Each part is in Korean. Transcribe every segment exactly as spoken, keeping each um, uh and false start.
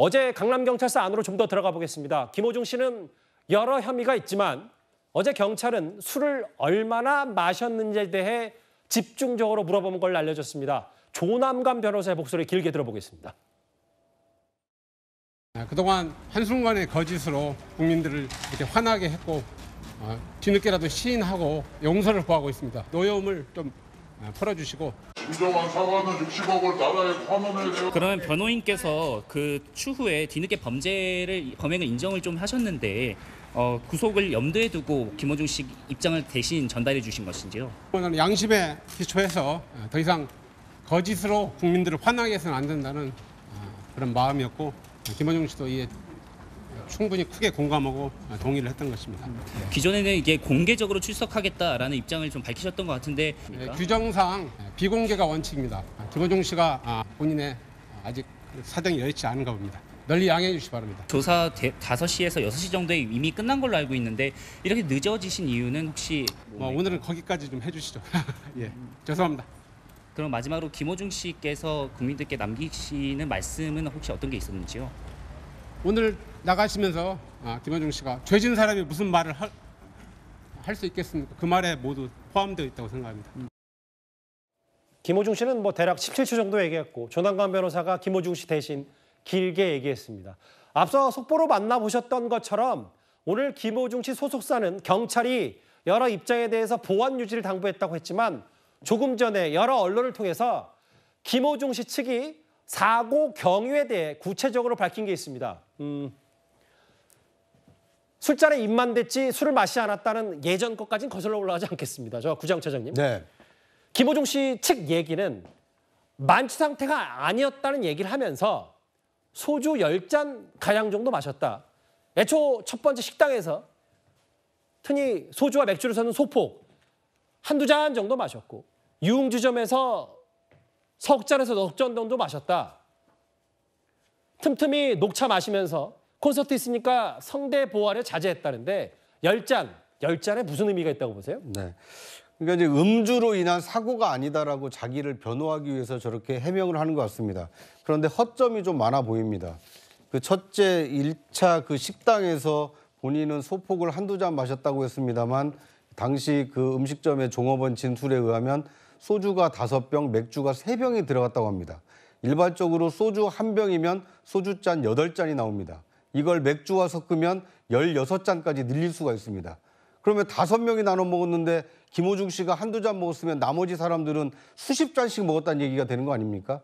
어제 강남경찰서 안으로 좀 더 들어가 보겠습니다. 김호중 씨는 여러 혐의가 있지만 어제 경찰은 술을 얼마나 마셨는지에 대해 집중적으로 물어본 걸 알려졌습니다. 조남관 변호사의 목소리 길게 들어보겠습니다. 그동안 한순간의 거짓으로 국민들을 이렇게 화나게 했고 어, 뒤늦게라도 시인하고 용서를 구하고 있습니다. 노여움을 좀 풀어주시고. 부정한 사과는 육십억을 나라에 환원해야 돼요. 그러면 변호인께서 그 추후에 뒤늦게 범죄를 범행을 인정을 좀 하셨는데 어, 구속을 염두에 두고 김호중 씨 입장을 대신 전달해 주신 것인지요? 오늘 양심에 기초해서 더 이상 거짓으로 국민들을 화나게 해서는 안 된다는 그런 마음이었고 김호중 씨도 이에 충분히 크게 공감하고 동의를 했던 것입니다. 기존에는 이게 공개적으로 출석하겠다라는 입장을 좀 밝히셨던 것 같은데 규정상 비공개가 원칙입니다. 김호중 씨가 본인의 아직 사정이 여의치 않은 겁니다. 널리 양해해 주시기 바랍니다. 조사 다섯 시에서 여섯 시 정도에 이미 끝난 걸로 알고 있는데 이렇게 늦어지신 이유는 혹시... 뭐 오늘은 거기까지 좀 해주시죠. 예, 죄송합니다. 그럼 마지막으로 김호중 씨께서 국민들께 남기시는 말씀은 혹시 어떤 게 있었는지요? 오늘 나가시면서 김호중 씨가 죄진 사람이 무슨 말을 할 수 있겠습니까? 그 말에 모두 포함되어 있다고 생각합니다. 김호중 씨는 뭐 대략 십칠 초 정도 얘기했고 조남관 변호사가 김호중 씨 대신 길게 얘기했습니다. 앞서 속보로 만나보셨던 것처럼 오늘 김호중 씨 소속사는 경찰이 여러 입장에 대해서 보완 유지를 당부했다고 했지만 조금 전에 여러 언론을 통해서 김호중 씨 측이 사고 경위에 대해 구체적으로 밝힌 게 있습니다. 음, 술잔에 입만 댔지 술을 마시지 않았다는 예전 것까지는 거슬러 올라가지 않겠습니다. 저 구자홍 차장님. 네. 김호중 씨 측 얘기는 만취 상태가 아니었다는 얘기를 하면서 소주 열 잔 가량 정도 마셨다. 애초 첫 번째 식당에서 흔히 소주와 맥주를 사는 소폭 한두 잔 정도 마셨고 유흥주점에서 석 잔에서 넉 잔 정도 마셨다. 틈틈이 녹차 마시면서 콘서트 있으니까 성대 보호를 자제했다는데 열 잔, 열 잔에 무슨 의미가 있다고 보세요? 네. 그러니까 이제 음주로 인한 사고가 아니다라고 자기를 변호하기 위해서 저렇게 해명을 하는 것 같습니다. 그런데 허점이 좀 많아 보입니다. 그 첫째 일 차 그 식당에서 본인은 소폭을 한두 잔 마셨다고 했습니다만 당시 그 음식점의 종업원 진술에 의하면 소주가 다섯 병, 맥주가 세 병이 들어갔다고 합니다. 일반적으로 소주 한 병이면 소주잔 여덟 잔이 나옵니다. 이걸 맥주와 섞으면 열여섯 잔까지 늘릴 수가 있습니다. 그러면 다섯 명이 나눠 먹었는데 김호중 씨가 한두 잔 먹었으면 나머지 사람들은 수십 잔씩 먹었다는 얘기가 되는 거 아닙니까?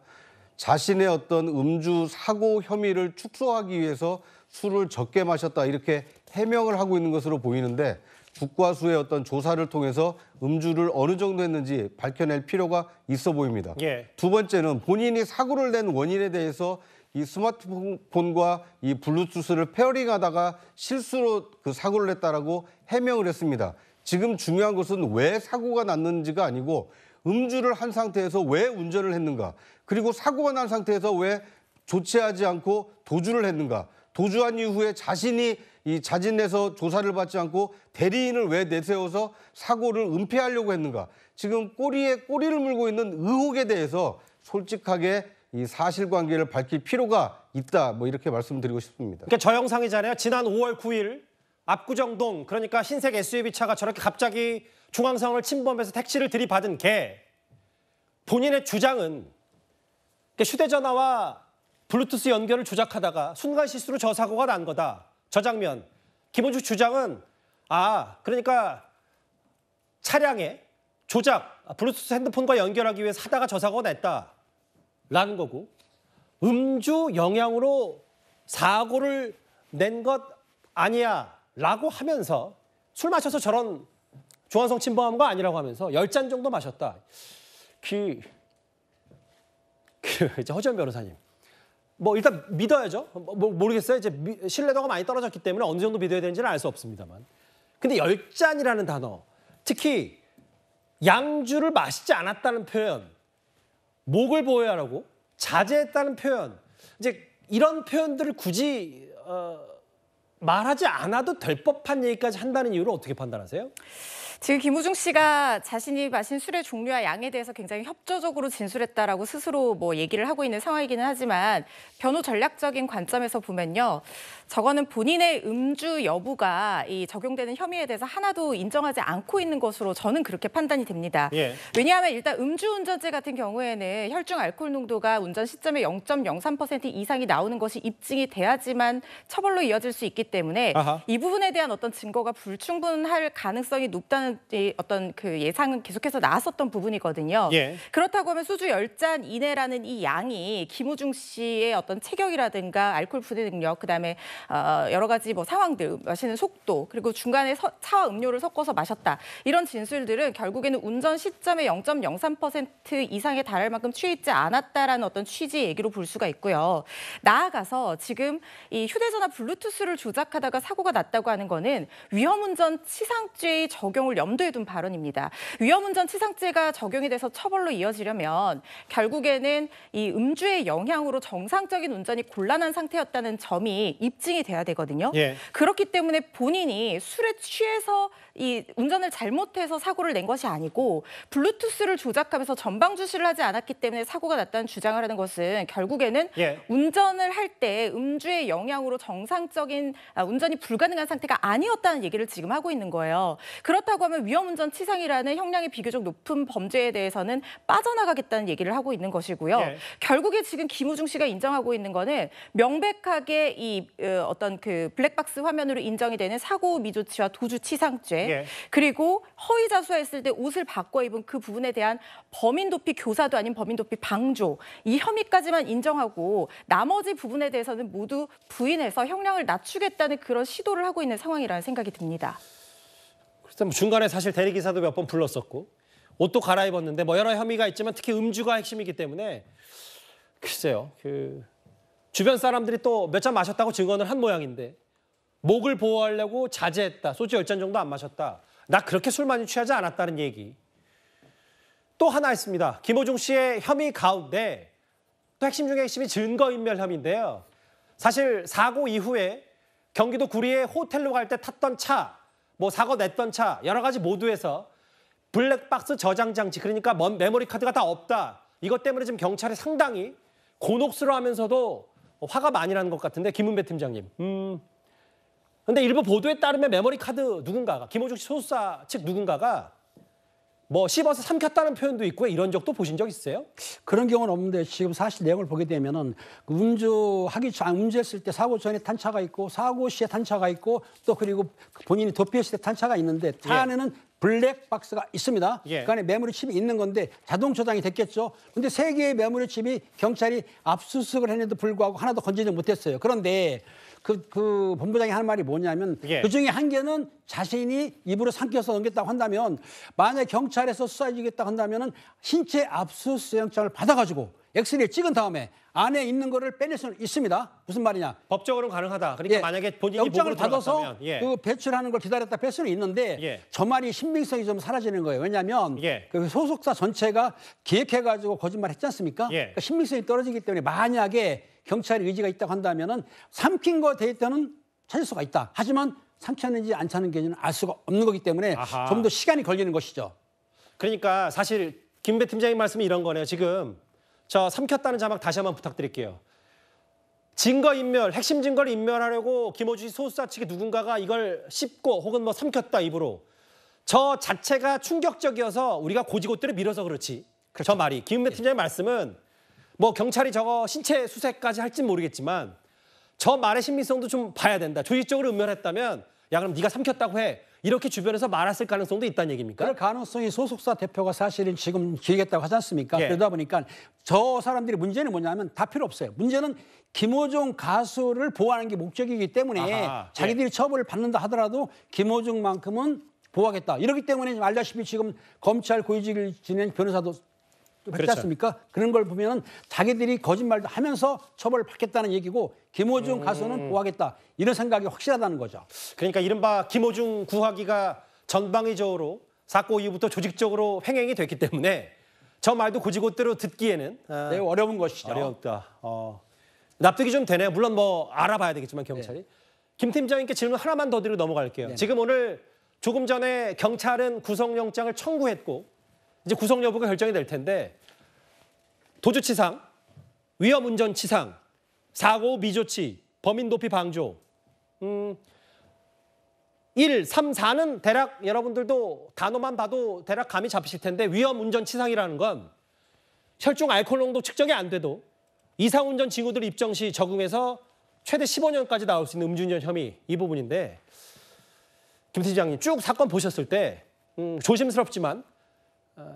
자신의 어떤 음주 사고 혐의를 축소하기 위해서 술을 적게 마셨다 이렇게 해명을 하고 있는 것으로 보이는데 국과수의 어떤 조사를 통해서 음주를 어느 정도 했는지 밝혀낼 필요가 있어 보입니다. 예. 두 번째는 본인이 사고를 낸 원인에 대해서 이 스마트폰과 이 블루투스를 페어링하다가 실수로 그 사고를 냈다라고 해명을 했습니다. 지금 중요한 것은 왜 사고가 났는지가 아니고 음주를 한 상태에서 왜 운전을 했는가. 그리고 사고가 난 상태에서 왜 조치하지 않고 도주를 했는가. 도주한 이후에 자신이 이 자진해서 조사를 받지 않고 대리인을 왜 내세워서 사고를 은폐하려고 했는가. 지금 꼬리에 꼬리를 물고 있는 의혹에 대해서 솔직하게 이 사실관계를 밝힐 필요가 있다. 뭐 이렇게 말씀드리고 싶습니다. 그러니까 저 영상이잖아요. 지난 오월 구일 압구정동 그러니까 흰색 에스유브이 차가 저렇게 갑자기 중앙선을 침범해서 택시를 들이받은 게 본인의 주장은 휴대전화와 블루투스 연결을 조작하다가 순간 실수로 저 사고가 난 거다. 저 장면. 김호중 주장은 아 그러니까 차량에 조작, 블루투스 핸드폰과 연결하기 위해서 하다가 저 사고가 났다라는 거고 음주 영향으로 사고를 낸 것 아니야 라고 하면서 술 마셔서 저런 중앙선 침범한 거 아니라고 하면서 열 잔 정도 마셨다. 그, 그 이제 허주연 변호사님. 뭐 일단 믿어야죠. 뭐 모르겠어요. 이제 신뢰도가 많이 떨어졌기 때문에 어느 정도 믿어야 되는지는 알 수 없습니다만. 근데 열 잔이라는 단어, 특히 양주를 마시지 않았다는 표현, 목을 보호하라고 자제했다는 표현, 이제 이런 표현들을 굳이 어, 말하지 않아도 될 법한 얘기까지 한다는 이유를 어떻게 판단하세요? 지금 김호중 씨가 자신이 마신 술의 종류와 양에 대해서 굉장히 협조적으로 진술했다라고 스스로 뭐 얘기를 하고 있는 상황이기는 하지만 변호 전략적인 관점에서 보면요. 저거는 본인의 음주 여부가 이 적용되는 혐의에 대해서 하나도 인정하지 않고 있는 것으로 저는 그렇게 판단이 됩니다. 예. 왜냐하면 일단 음주운전죄 같은 경우에는 혈중 알코올 농도가 운전 시점에 영 점 영삼 퍼센트 이상이 나오는 것이 입증이 돼야지만 처벌로 이어질 수 있기 때문에 아하. 이 부분에 대한 어떤 증거가 불충분할 가능성이 높다는 어떤 그 예상은 계속해서 나왔었던 부분이거든요. 예. 그렇다고 하면 소주 열 잔 이내라는 이 양이 김호중 씨의 어떤 체격이라든가 알코올 분해 능력, 그다음에 어 여러 가지 뭐 상황들, 마시는 속도, 그리고 중간에 서, 차와 음료를 섞어서 마셨다. 이런 진술들은 결국에는 운전 시점에 영 점 영삼 퍼센트 이상에 달할 만큼 취했지 않았다라는 어떤 취지의 얘기로 볼 수가 있고요. 나아가서 지금 이 휴대전화 블루투스를 조작하다가 사고가 났다고 하는 거는 위험운전 치상죄의 적용을 염두에 둔 발언입니다. 위험운전 치상죄가 적용이 돼서 처벌로 이어지려면 결국에는 이 음주의 영향으로 정상적인 운전이 곤란한 상태였다는 점이 입증이 돼야 되거든요. 예. 그렇기 때문에 본인이 술에 취해서 이 운전을 잘못해서 사고를 낸 것이 아니고 블루투스를 조작하면서 전방주시를 하지 않았기 때문에 사고가 났다는 주장을 하는 것은 결국에는 예. 운전을 할 때 음주의 영향으로 정상적인 아, 운전이 불가능한 상태가 아니었다는 얘기를 지금 하고 있는 거예요. 그렇다고 하면 위험운전 치상이라는 형량이 비교적 높은 범죄에 대해서는 빠져나가겠다는 얘기를 하고 있는 것이고요. 네. 결국에 지금 김호중 씨가 인정하고 있는 거는 명백하게 이 어떤 그 블랙박스 화면으로 인정이 되는 사고 미조치와 도주 치상죄 네. 그리고 허위 자수했을 때 옷을 바꿔 입은 그 부분에 대한 범인 도피 교사도 아닌 범인 도피 방조 이 혐의까지만 인정하고 나머지 부분에 대해서는 모두 부인해서 형량을 낮추겠다는 그런 시도를 하고 있는 상황이라는 생각이 듭니다. 중간에 사실 대리기사도 몇 번 불렀었고 옷도 갈아입었는데 뭐 여러 혐의가 있지만 특히 음주가 핵심이기 때문에 글쎄요. 그 주변 사람들이 또 몇 잔 마셨다고 증언을 한 모양인데 목을 보호하려고 자제했다. 소주 열 잔 정도 안 마셨다. 나 그렇게 술 많이 취하지 않았다는 얘기. 또 하나 있습니다. 김호중 씨의 혐의 가운데 또 핵심 중에 핵심이 증거인멸 혐의인데요. 사실 사고 이후에 경기도 구리의 호텔로 갈 때 탔던 차 뭐 사고 냈던 차 여러 가지 모두에서 블랙박스 저장 장치 그러니까 메모리 카드가 다 없다. 이것 때문에 지금 경찰이 상당히 곤혹스러워하면서도 화가 많이 나는 것 같은데 김은배 팀장님. 음. 근데 일부 보도에 따르면 메모리 카드 누군가가 김호중 씨 소속사 측 누군가가 뭐 씹어서 삼켰다는 표현도 있고 이런 적도 보신 적 있어요? 그런 경우는 없는데 지금 사실 내용을 보게 되면은 음주하기 전 음주했을 때 사고 전에 탄 차가 있고 사고 시에 탄 차가 있고 또 그리고 본인이 도피했을 때 탄 차가 있는데 차 안에는 예. 블랙박스가 있습니다. 예. 그 안에 메모리 칩이 있는 건데 자동 저장이 됐겠죠. 근데 세 개의 메모리 칩이 경찰이 압수수색을 했는데도 불구하고 하나도 건지지 못했어요. 그런데 그, 그 본부장이 하는 말이 뭐냐면 예. 그중에 한 개는 자신이 입으로 삼켜서 넘겼다고 한다면 만약 경찰에서 수사해 주겠다고 한다면 신체 압수수색영장을 받아가지고 엑스레이 찍은 다음에 안에 있는 거를 빼낼 수는 있습니다. 무슨 말이냐. 법적으로는 가능하다. 그러니까 예. 만약에 본인이 영장을 받아서 예. 그 배출하는 걸 기다렸다 뺄 수는 있는데 예. 저 말이 신빙성이 좀 사라지는 거예요. 왜냐하면 예. 그 소속사 전체가 기획해가지고 거짓말 했지 않습니까? 예. 그러니까 신빙성이 떨어지기 때문에 만약에 경찰의 의지가 있다고 한다면은 삼킨 거 데이터는 찾을 수가 있다. 하지만 삼켰는지 안 찾는 게는 알 수가 없는 거기 때문에 좀 더 시간이 걸리는 것이죠. 그러니까 사실 김배 팀장님 말씀이 이런 거네요. 지금 저 삼켰다는 자막 다시 한번 부탁드릴게요. 증거인멸, 핵심 증거를 인멸하려고 김호중 씨 소수자 측의 누군가가 이걸 씹고 혹은 뭐 삼켰다 입으로 저 자체가 충격적이어서 우리가 고지고대로 밀어서 그렇지. 그렇죠. 저 말이 김배 예. 팀장님 말씀은 뭐 경찰이 저거 신체 수색까지 할진 모르겠지만 저 말의 신빙성도 좀 봐야 된다. 조직적으로 음멸했다면 야 그럼 네가 삼켰다고 해. 이렇게 주변에서 말았을 가능성도 있다는 얘기입니까? 그럴 가능성이 소속사 대표가 사실은 지금 기획했다고 하지 않습니까? 예. 그러다 보니까 저 사람들이 문제는 뭐냐면 다 필요 없어요. 문제는 김호중 가수를 보호하는 게 목적이기 때문에 아하, 자기들이 예. 처벌을 받는다 하더라도 김호중만큼은 보호하겠다. 이렇기 때문에 알다시피 지금 검찰 고위직을 지낸 변호사도 그렇지 않습니까? 그런 걸 보면은 자기들이 거짓말도 하면서 처벌을 받겠다는 얘기고 김호중 음... 가수는 보호하겠다 이런 생각이 확실하다는 거죠. 그러니까 이른바 김호중 구하기가 전방위적으로 사고 이후부터 조직적으로 횡행이 됐기 때문에 저 말도 고지고대로 듣기에는 아... 네, 어려운 것이죠. 어렵다. 어... 납득이 좀 되네요. 물론 뭐 알아봐야 되겠지만 경찰이. 네. 김 팀장님께 질문 하나만 더 드리고 넘어갈게요. 네. 지금 오늘 조금 전에 경찰은 구속영장을 청구했고 이제 구속 여부가 결정이 될 텐데 도주치상, 위험운전치상, 사고 미조치, 범인 도피 방조. 음, 일, 삼, 사는 대략 여러분들도 단어만 봐도 대략 감이 잡히실 텐데 위험운전치상이라는 건 혈중 알코올 농도 측정이 안 돼도 이상운전 징후들 입정 시 적용해서 최대 십오 년까지 나올 수 있는 음주운전 혐의 이 부분인데 김 팀장님 쭉 사건 보셨을 때 음, 조심스럽지만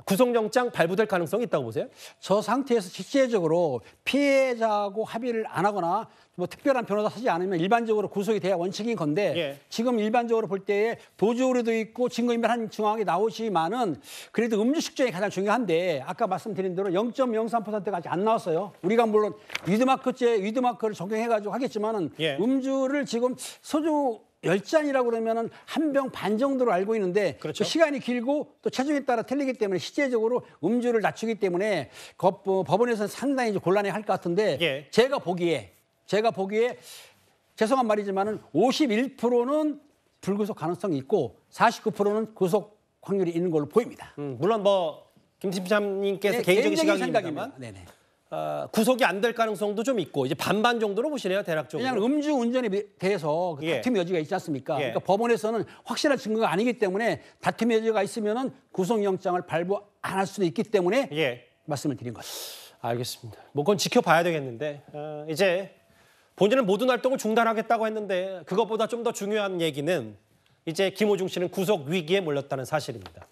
구속영장 발부될 가능성이 있다고 보세요? 저 상태에서 실제적으로 피해자하고 합의를 안 하거나 뭐 특별한 변호사 쓰지 않으면 일반적으로 구속이 돼야 원칙인 건데 예. 지금 일반적으로 볼 때에 도주 우려도 있고 증거인멸한 정황이 나오지만은 그래도 음주 측정이 가장 중요한데 아까 말씀드린 대로 영 점 영삼 퍼센트가 아직 안 나왔어요. 우리가 물론 위드마크제 위드마크를 적용해가지고 하겠지만은 예. 음주를 지금 소주 열 잔이라고 그러면 한 병 반 정도로 알고 있는데 그렇죠. 그 시간이 길고 또 체중에 따라 틀리기 때문에 실제적으로 음주를 낮추기 때문에 법원에서는 상당히 곤란해 할 것 같은데 예. 제가 보기에 제가 보기에 죄송한 말이지만은 오십일 퍼센트는 불구속 가능성이 있고 사십구 퍼센트는 구속 확률이 있는 걸로 보입니다. 음, 물론 뭐 김 팀장님께서 네, 개인적인, 개인적인 생각입니다만 네네. 어, 구속이 안 될 가능성도 좀 있고 이제 반반 정도로 보시네요 대략적으로. 왜냐하면 음주 운전에 대해서 그 다툼 예. 여지가 있지 않습니까? 예. 그러니까 법원에서는 확실한 증거가 아니기 때문에 다툼 여지가 있으면은 구속영장을 발부 안 할 수도 있기 때문에 예. 말씀을 드린 거죠. 알겠습니다. 뭐 그건 지켜봐야 되겠는데 어, 이제 본인은 모든 활동을 중단하겠다고 했는데 그것보다 좀 더 중요한 얘기는 이제 김호중 씨는 구속 위기에 몰렸다는 사실입니다.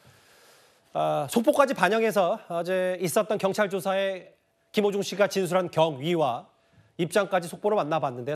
어, 속보까지 반영해서 어제 있었던 경찰 조사에 김호중 씨가 진술한 경위와 입장까지 속보로 만나봤는데